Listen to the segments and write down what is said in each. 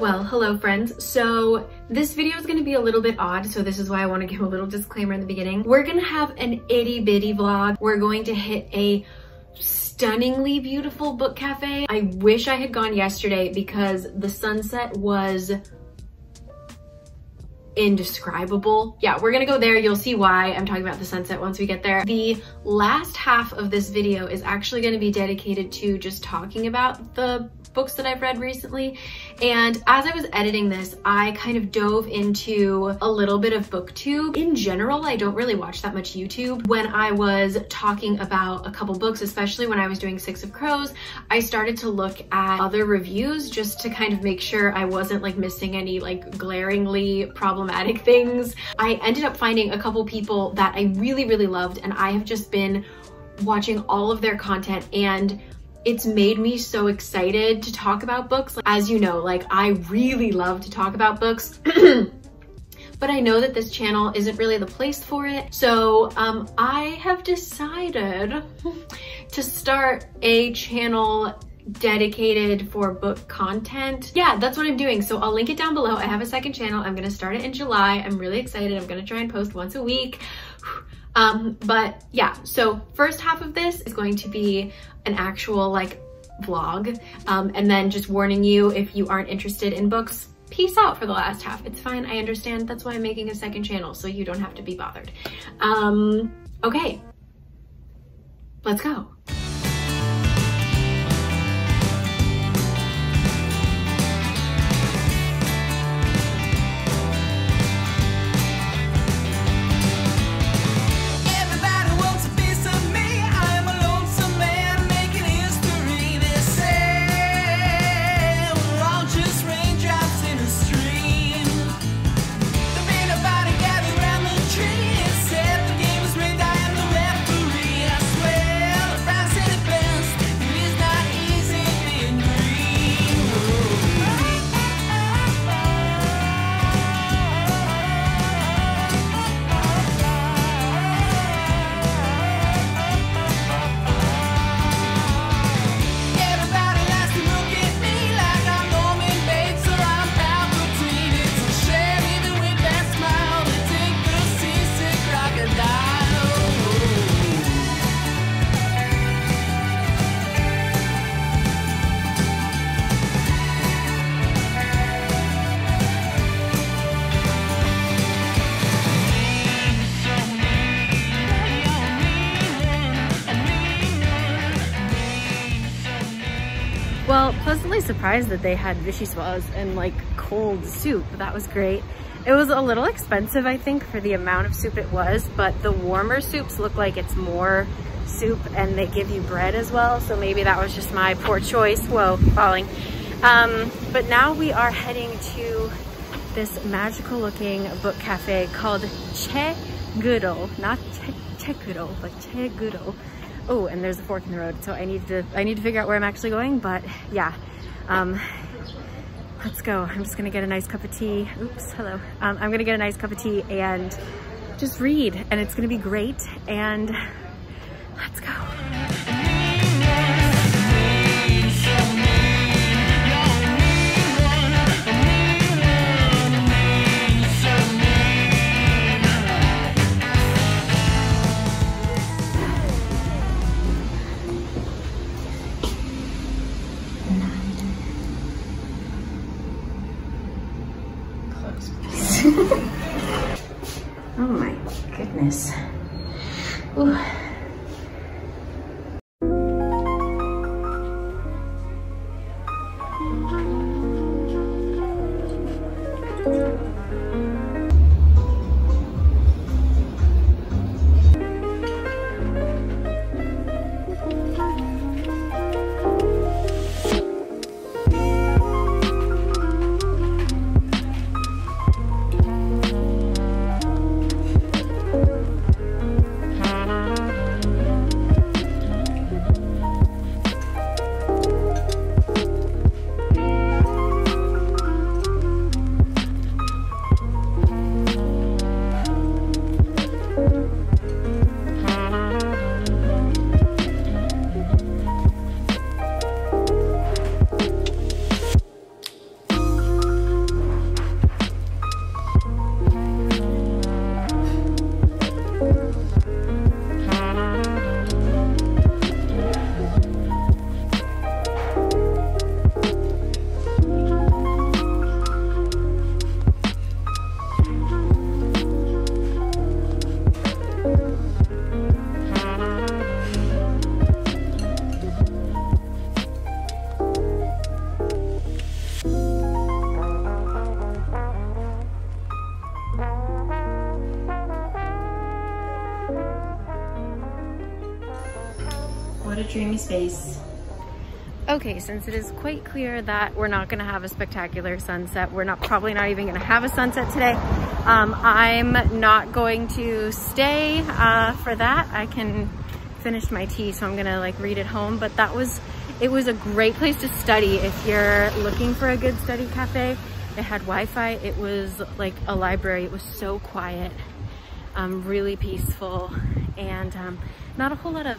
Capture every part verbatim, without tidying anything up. Well, hello friends. So this video is gonna be a little bit odd, so this is why I wanna give a little disclaimer in the beginning. We're gonna have an itty bitty vlog. We're going to hit a stunningly beautiful book cafe. I wish I had gone yesterday because the sunset was indescribable. Yeah, we're gonna go there. You'll see why I'm talking about the sunset once we get there. The last half of this video is actually gonna be dedicated to just talking about the books that I've read recently. And as I was editing this, I kind of dove into a little bit of BookTube. In general, I don't really watch that much YouTube. When I was talking about a couple books, especially when I was doing Six of Crows, I started to look at other reviews just to kind of make sure I wasn't like missing any like glaringly problematic things. I ended up finding a couple people that I really, really loved, and I have just been watching all of their content, and it's made me so excited to talk about books. As you know, like I really love to talk about books, but I know that this channel isn't really the place for it. So um, I have decided to start a channel dedicated for book content. Yeah, that's what I'm doing. So I'll link it down below. I have a second channel. I'm gonna start it in July. I'm really excited. I'm gonna try and post once a week. Um, but yeah, so first half of this is going to be an actual like vlog, um, and then just warning you, if you aren't interested in books, peace out for the last half. It's fine, I understand. That's why I'm making a second channel, so you don't have to be bothered. Um, okay, let's go. Surprised that they had vichyssoise and like cold soup. That was great. It was a little expensive, I think, for the amount of soup it was, but the warmer soups look like it's more soup and they give you bread as well, so maybe that was just my poor choice. Whoa, falling. Um, but now we are heading to this magical looking book cafe called Chaegeuro, not Chaegeuro, but Chaegeuro. Oh, and there's a fork in the road, so I need to I need to figure out where I'm actually going, but yeah. Um, let's go. I'm just gonna get a nice cup of tea. Oops, hello. Um, I'm gonna get a nice cup of tea and just read, and it's gonna be great, and let's go. dreamy space. Okay, since it is quite clear that we're not gonna have a spectacular sunset, we're not probably not even gonna have a sunset today. Um, I'm not going to stay uh, for that. I can finish my tea, so I'm gonna like read at home, but that was, it was a great place to study if you're looking for a good study cafe. It had Wi-Fi, it was like a library, it was so quiet, um, really peaceful, and um, not a whole lot of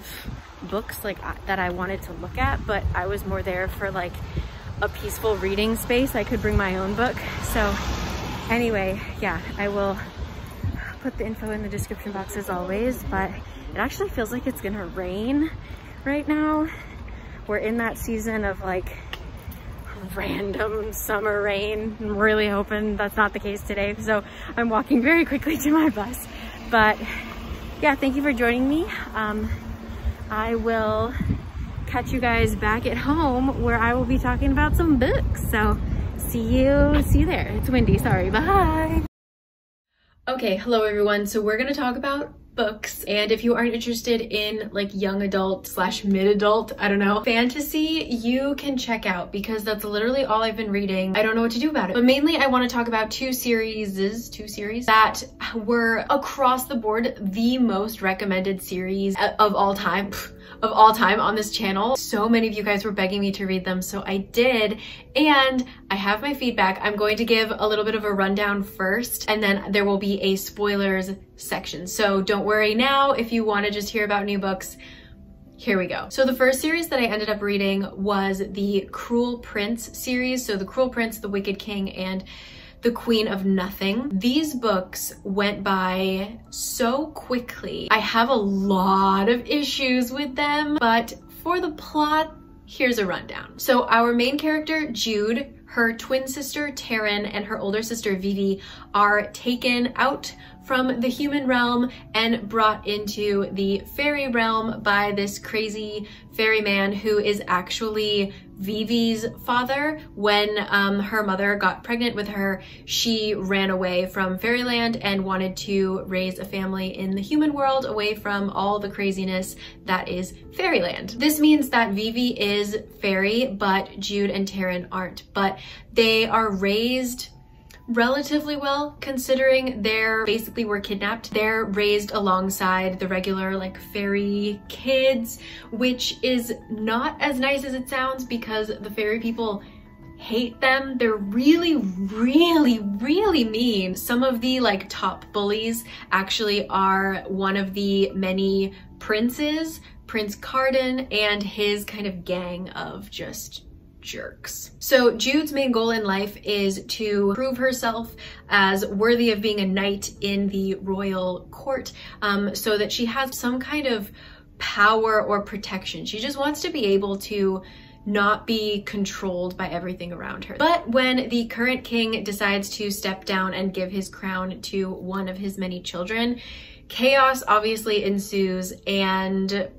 books like that I wanted to look at, but I was more there for like a peaceful reading space. I could bring my own book. So anyway, yeah, I will put the info in the description box as always, but it actually feels like it's gonna rain right now. We're in that season of like random summer rain. I'm really hoping that's not the case today. So I'm walking very quickly to my bus, but yeah, thank you for joining me. Um, I will catch you guys back at home where I will be talking about some books. So see you, see you there. It's windy, sorry, bye. Okay, hello everyone. So we're gonna talk about books, and if you aren't interested in like young adult slash mid-adult, I don't know, fantasy, you can check out, because that's literally all I've been reading. I don't know what to do about it, but mainly I want to talk about two series two series that were across the board the most recommended series of all time of all time on this channel. So many of you guys were begging me to read them, so I did, and I have my feedback. I'm going to give a little bit of a rundown first, and then there will be a spoilers section. So don't worry now if you want to just hear about new books. Here we go. So the first series that I ended up reading was the Cruel Prince series. So The Cruel Prince, The Wicked King, and The Queen of Nothing. These books went by so quickly. I have a lot of issues with them, but for the plot, here's a rundown. So our main character, Jude, her twin sister, Taryn, and her older sister, Vivi, are taken out from the human realm and brought into the fairy realm by this crazy fairy man who is actually Vivi's father. When um, her mother got pregnant with her, she ran away from fairyland and wanted to raise a family in the human world away from all the craziness that is fairyland. This means that Vivi is fairy, but Jude and Taryn aren't, but they are raised relatively well, considering they're basically were kidnapped. They're raised alongside the regular like fairy kids, which is not as nice as it sounds, because the fairy people hate them. They're really, really, really mean. Some of the like top bullies actually are one of the many princes, Prince Cardan, and his kind of gang of just jerks. So Jude's main goal in life is to prove herself as worthy of being a knight in the royal court, um, so that she has some kind of power or protection. She just wants to be able to not be controlled by everything around her. But when the current king decides to step down and give his crown to one of his many children, chaos obviously ensues, and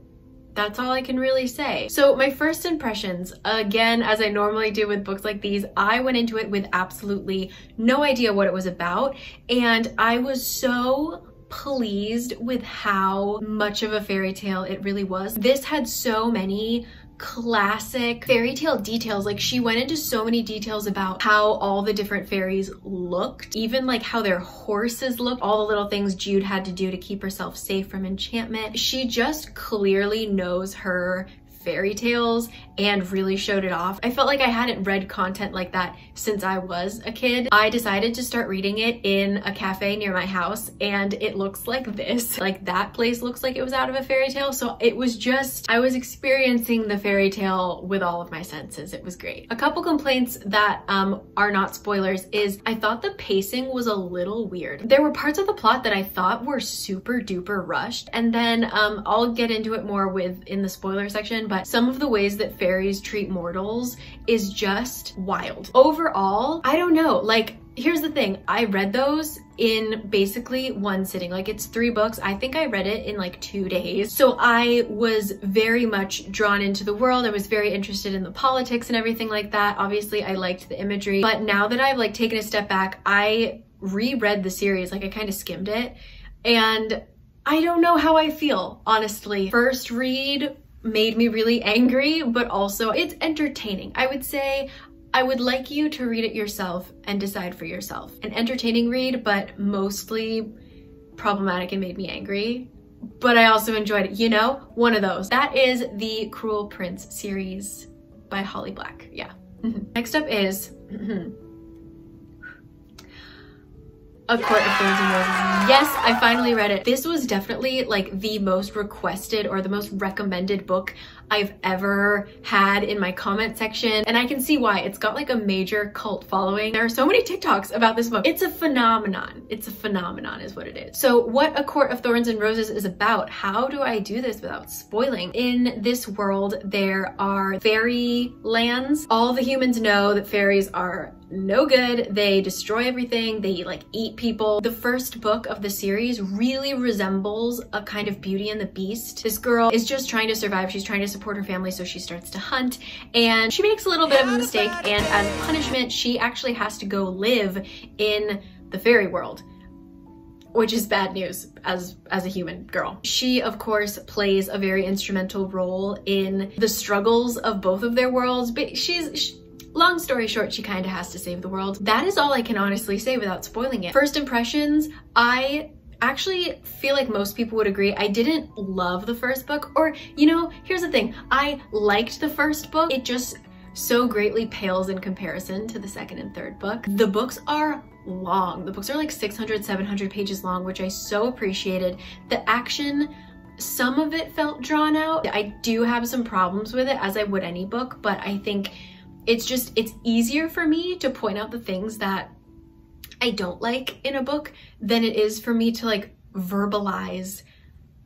that's all I can really say. So my first impressions, again, as I normally do with books like these, I went into it with absolutely no idea what it was about, and I was so pleased with how much of a fairy tale it really was. This had so many classic fairy tale details. Like, she went into so many details about how all the different fairies looked, even like how their horses looked, all the little things Jude had to do to keep herself safe from enchantment. She just clearly knows her fairy tales and really showed it off. I felt like I hadn't read content like that since I was a kid. I decided to start reading it in a cafe near my house, and it looks like this. Like, that place looks like it was out of a fairy tale. So it was just, I was experiencing the fairy tale with all of my senses. It was great. A couple complaints that um, are not spoilers is I thought the pacing was a little weird. There were parts of the plot that I thought were super duper rushed, and then um, I'll get into it more with in the spoiler section, but some of the ways that fairies treat mortals is just wild. Overall, I don't know, like, here's the thing, I read those in basically one sitting. Like, it's three books. I think I read it in like two days. So I was very much drawn into the world. I was very interested in the politics and everything like that. Obviously, I liked the imagery, but now that I've like taken a step back, I reread the series. Like, I kind of skimmed it, and I don't know how I feel, honestly. First read made me really angry, but also it's entertaining. I would say I would like you to read it yourself and decide for yourself. An entertaining read, but mostly problematic and made me angry. But I also enjoyed it, you know, one of those. That is The Cruel Prince series by Holly Black, yeah. Next up is A Court of Thorns and Roses. Yes, I finally read it. This was definitely like the most requested or the most recommended book I've ever had in my comment section, and I can see why. It's got like a major cult following. There are so many TikToks about this book. It's a phenomenon. It's a phenomenon is what it is. So what A Court of Thorns and Roses is about, how do I do this without spoiling? In this world, there are fairy lands. All the humans know that fairies are no good. They destroy everything. They like eat people. The first book of the series really resembles a kind of Beauty and the Beast. This girl is just trying to survive. She's trying to support her family, so she starts to hunt, and she makes a little bit of a mistake, and as punishment she actually has to go live in the fairy world, which is bad news as as a human girl. She of course plays a very instrumental role in the struggles of both of their worlds, but she's she, long story short, she kind of has to save the world. That is all I can honestly say without spoiling it. First impressions, I actually feel like most people would agree. I didn't love the first book, or, you know, here's the thing. I liked the first book. It just so greatly pales in comparison to the second and third book. The books are long. The books are like six hundred, seven hundred pages long, which I so appreciated. The action, some of it felt drawn out. I do have some problems with it, as I would any book, but I think it's just, it's easier for me to point out the things that I don't like in a book than it is for me to like verbalize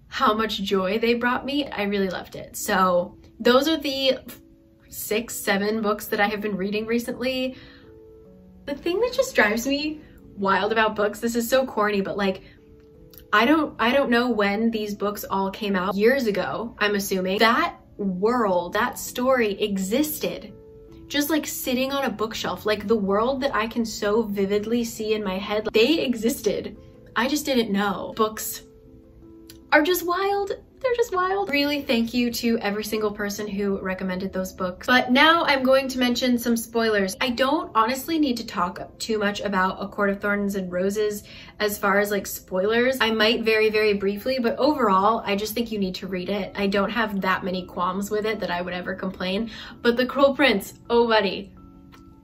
how much joy they brought me. I really loved it. So those are the six, seven books that I have been reading recently. The thing that just drives me wild about books, this is so corny, but like, I don't, I don't know when these books all came out. Years ago, I'm assuming. That world, that story existed. Just like sitting on a bookshelf, like the world that I can so vividly see in my head, they existed. I just didn't know. Books are just wild. They're just wild. Really thank you to every single person who recommended those books. But now I'm going to mention some spoilers. I don't honestly need to talk too much about A Court of Thorns and Roses as far as like spoilers. I might very, very briefly, but overall, I just think you need to read it. I don't have that many qualms with it that I would ever complain. But The Cruel Prince, oh buddy.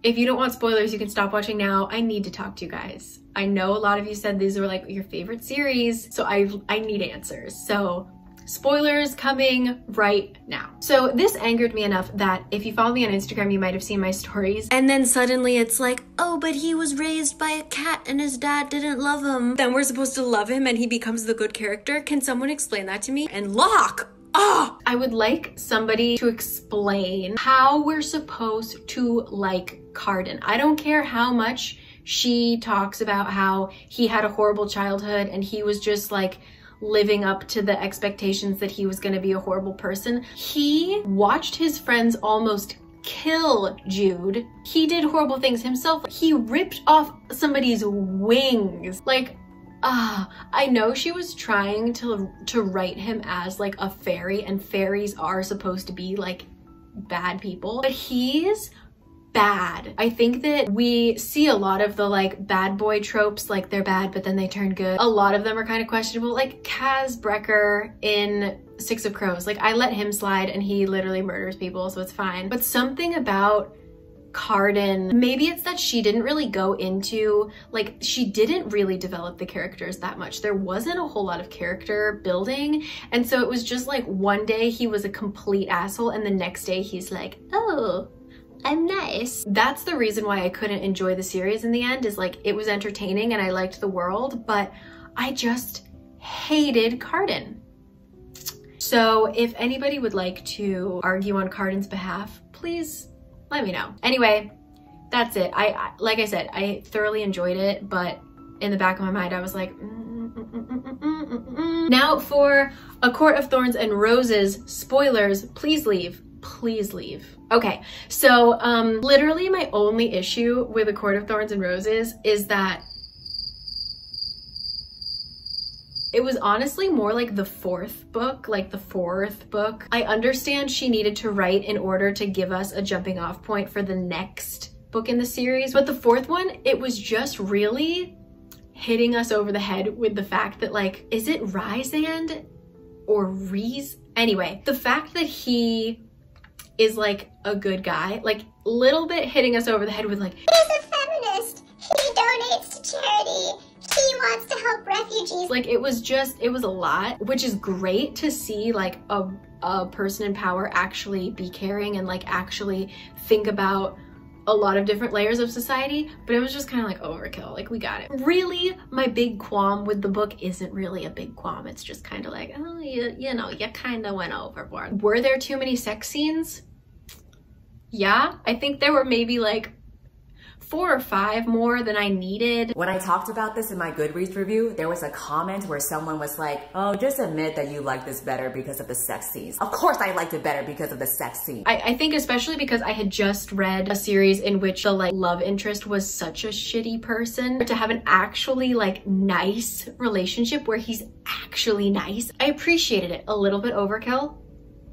If you don't want spoilers, you can stop watching now. I need to talk to you guys. I know a lot of you said these were like your favorite series, so I, I need answers. So, spoilers coming right now. So this angered me enough that if you follow me on Instagram, you might have seen my stories. And then suddenly it's like, oh, but he was raised by a cat and his dad didn't love him. Then we're supposed to love him and he becomes the good character. Can someone explain that to me? And Locke, oh! I would like somebody to explain how we're supposed to like Cardan. I don't care how much she talks about how he had a horrible childhood and he was just like, living up to the expectations that he was going to be a horrible person. He watched his friends almost kill Jude. He did horrible things himself. He ripped off somebody's wings. Like, ah, uh, I know she was trying to to write him as like a fairy, and fairies are supposed to be like bad people, but he's bad. I think that we see a lot of the like bad boy tropes, like they're bad, but then they turn good. A lot of them are kind of questionable, like Kaz Brekker in Six of Crows. Like I let him slide and he literally murders people, so it's fine. But something about Cardan, maybe it's that she didn't really go into, like she didn't really develop the characters that much. There wasn't a whole lot of character building. And so it was just like one day he was a complete asshole and the next day he's like, oh, I'm nice. That's the reason why I couldn't enjoy the series in the end, is like it was entertaining and I liked the world, but I just hated Cardan. So if anybody would like to argue on Cardan's behalf, please let me know. Anyway, that's it. I, I like I said, I thoroughly enjoyed it, but in the back of my mind I was like, mm, mm, mm, mm, mm, mm, mm. Now for A Court of Thorns and Roses spoilers, please leave. Please leave. Okay, so um, literally my only issue with A Court of Thorns and Roses is that It was honestly more like the fourth book, like the fourth book. I understand she needed to write in order to give us a jumping off point for the next book in the series, but the fourth one, it was just really hitting us over the head with the fact that, like, is it Rhysand or Rhys? Anyway, the fact that he is like a good guy, like little bit hitting us over the head with like, he's a feminist, he donates to charity, he wants to help refugees. Like it was just, it was a lot, which is great to see like a, a person in power actually be caring and like actually think about a lot of different layers of society, but it was just kind of like overkill. Like we got it. Really, my big qualm with the book isn't really a big qualm. It's just kind of like, oh, you, you know, you kind of went overboard. Were there too many sex scenes? Yeah, I think there were maybe like four or five more than I needed. When I talked about this in my Goodreads review, there was a comment where someone was like, oh, just admit that you like this better because of the sex scenes. Of course I liked it better because of the sex scene. I, I think especially because I had just read a series in which the like love interest was such a shitty person. To have an actually like nice relationship where he's actually nice, I appreciated it. A little bit overkill,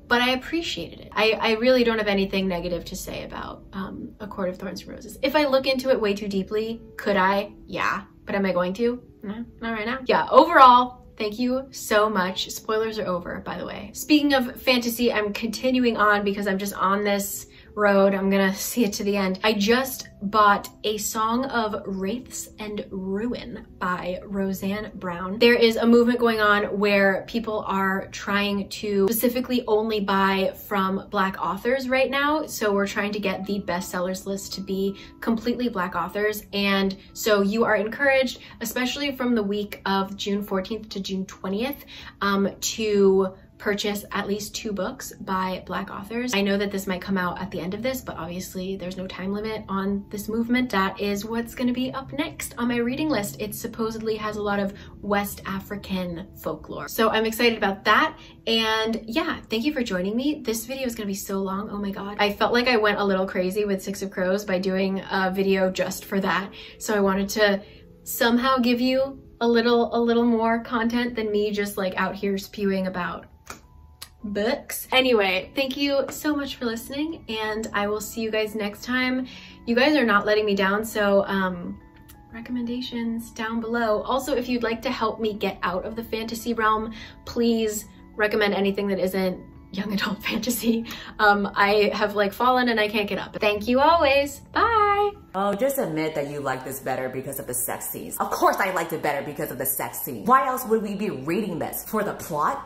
but I appreciated it. I, I really don't have anything negative to say about um, A Court of Thorns and Roses. If I look into it way too deeply, could I? Yeah. But am I going to? No, not right now. Yeah, overall, thank you so much. Spoilers are over, by the way. Speaking of fantasy, I'm continuing on because I'm just on this road. I'm gonna see it to the end. I just bought A Song of Wraiths and Ruin by Roseanne Brown. There is a movement going on where people are trying to specifically only buy from Black authors right now. So we're trying to get the bestsellers list to be completely Black authors. And so you are encouraged, especially from the week of June fourteenth to June twentieth, um, to purchase at least two books by Black authors. I know that this might come out at the end of this, but obviously there's no time limit on this movement. That is what's gonna be up next on my reading list. It supposedly has a lot of West African folklore. So I'm excited about that. And yeah, thank you for joining me. This video is gonna be so long, oh my God. I felt like I went a little crazy with Six of Crows by doing a video just for that. So I wanted to somehow give you a little, a little more content than me just like out here spewing about books. Anyway, thank you so much for listening and I will see you guys next time. You guys are not letting me down, so um recommendations down below. Also, if you'd like to help me get out of the fantasy realm, please recommend anything that isn't young adult fantasy. um I have like fallen and I can't get up. Thank you always. Bye. Oh, just admit that you like this better because of the sex scenes. Of course I liked it better because of the sex scene. Why else would we be reading this? For the plot?